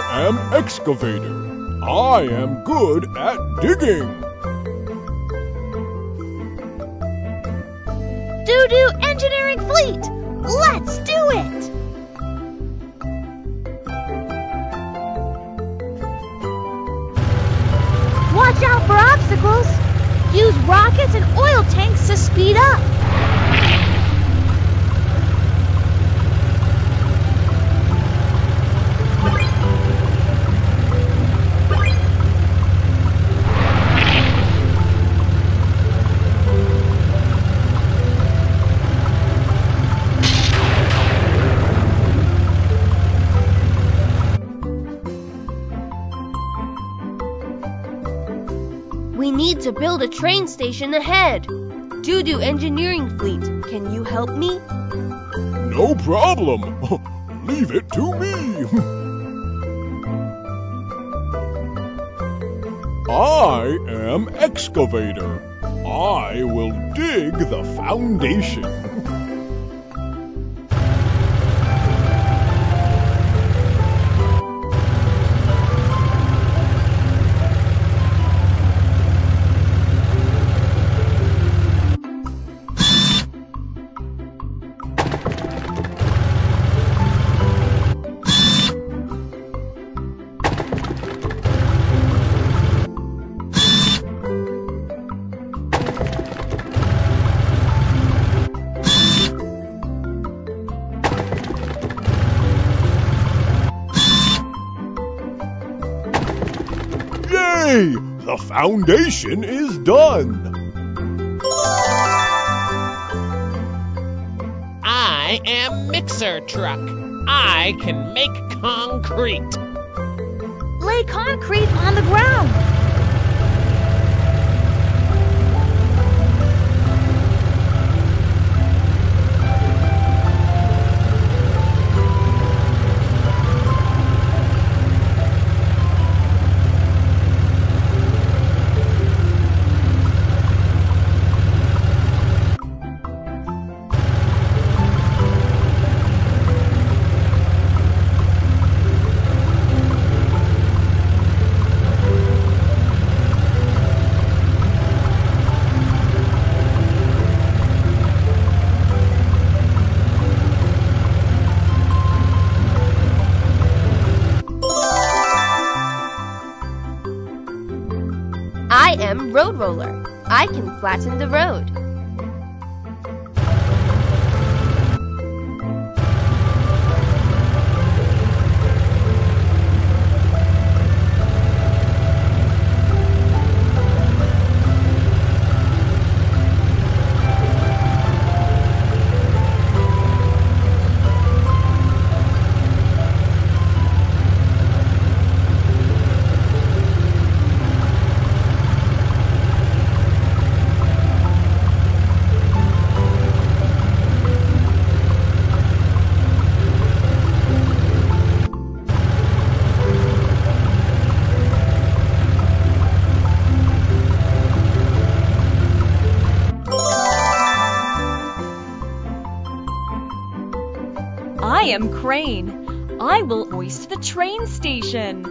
I am excavator. I am good at digging. Dudu Engineering Fleet, let's do it! Watch out for obstacles. Use rockets and oil tanks to speed up. We need to build a train station ahead. Dudu Engineering Fleet, can you help me? No problem. Leave it to me. I am excavator. I will dig the foundation. The foundation is done. I am mixer truck. I can make concrete. Lay concrete on the ground. I am road roller. I can flatten the road. I am crane. I will hoist the train station.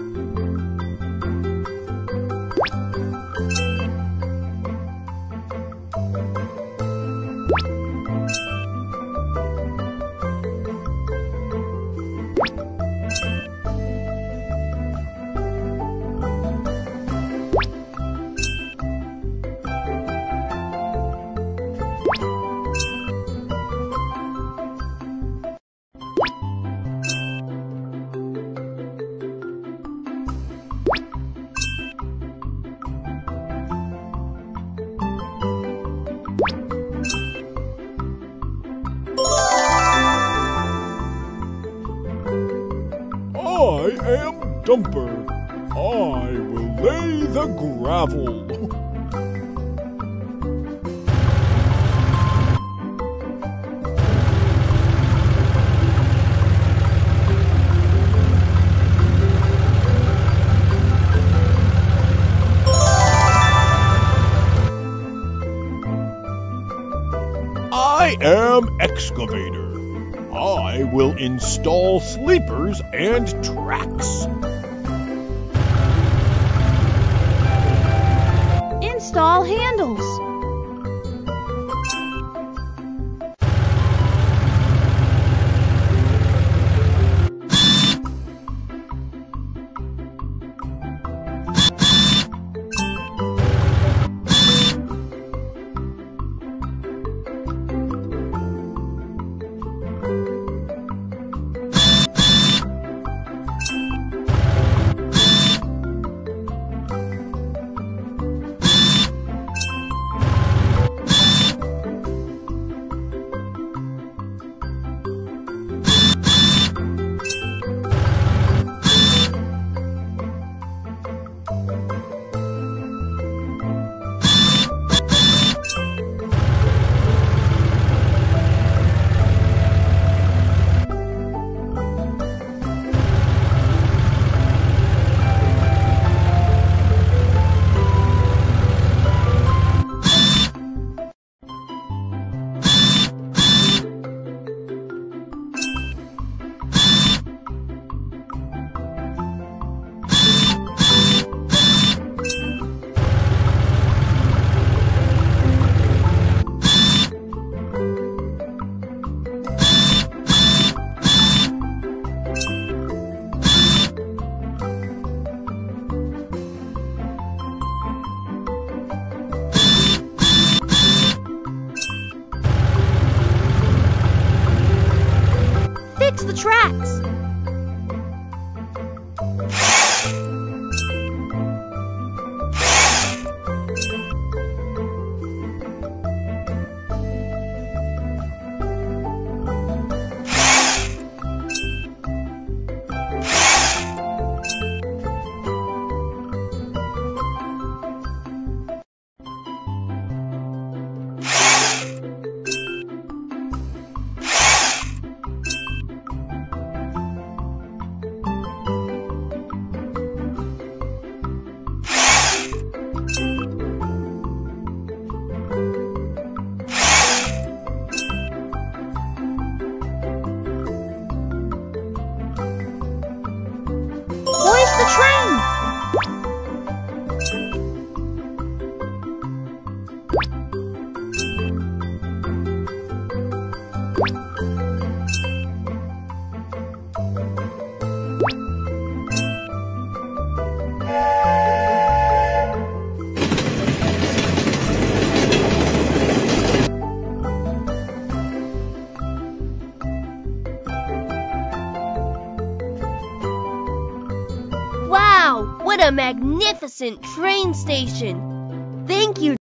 I am dumper. I will lay the gravel. I am excavator. I will install sleepers and tracks. install handles. The tracks. What a magnificent train station! Thank you.